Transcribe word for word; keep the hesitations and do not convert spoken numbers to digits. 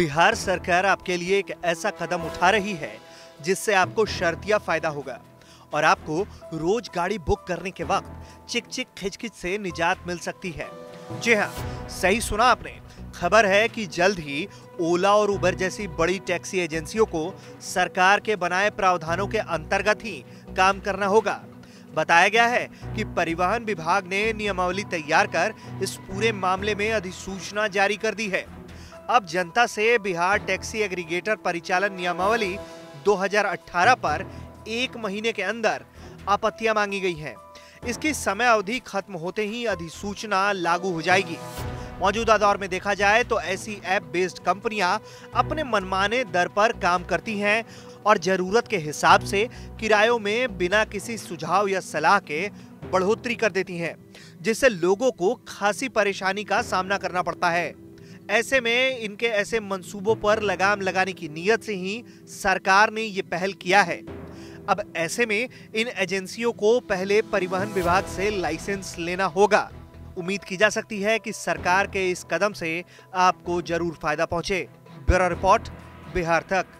बिहार सरकार आपके लिए एक ऐसा कदम उठा रही है जिससे आपको शर्तिया फायदा होगा और आपको रोज गाड़ी बुक करने के वक्त चिक चिक खिचखिच से निजात मिल सकती है। जी हाँ, सही सुना आपने। खबर है कि जल्द ही ओला और उबर जैसी बड़ी टैक्सी एजेंसियों को सरकार के बनाए प्रावधानों के अंतर्गत ही काम करना होगा। बताया गया है कि परिवहन विभाग ने नियमावली तैयार कर इस पूरे मामले में अधिसूचना जारी कर दी है। अब जनता से बिहार टैक्सी एग्रीगेटर परिचालन नियमावली दो हज़ार अठारह पर एक महीने के अंदर आपत्तियां मांगी गई हैं। इसकी समय अवधि खत्म होते ही अधिसूचना लागू हो जाएगी। मौजूदा दौर में देखा जाए तो ऐसी ऐप बेस्ड कंपनियां अपने मनमाने दर पर काम करती हैं और जरूरत के हिसाब से किरायों में बिना किसी सुझाव या सलाह के बढ़ोतरी कर देती हैं, जिससे लोगों को खासी परेशानी का सामना करना पड़ता है। ऐसे में इनके ऐसे मंसूबों पर लगाम लगाने की नीयत से ही सरकार ने ये पहल किया है। अब ऐसे में इन एजेंसियों को पहले परिवहन विभाग से लाइसेंस लेना होगा। उम्मीद की जा सकती है कि सरकार के इस कदम से आपको जरूर फायदा पहुंचे। ब्यूरो रिपोर्ट, बिहार तक।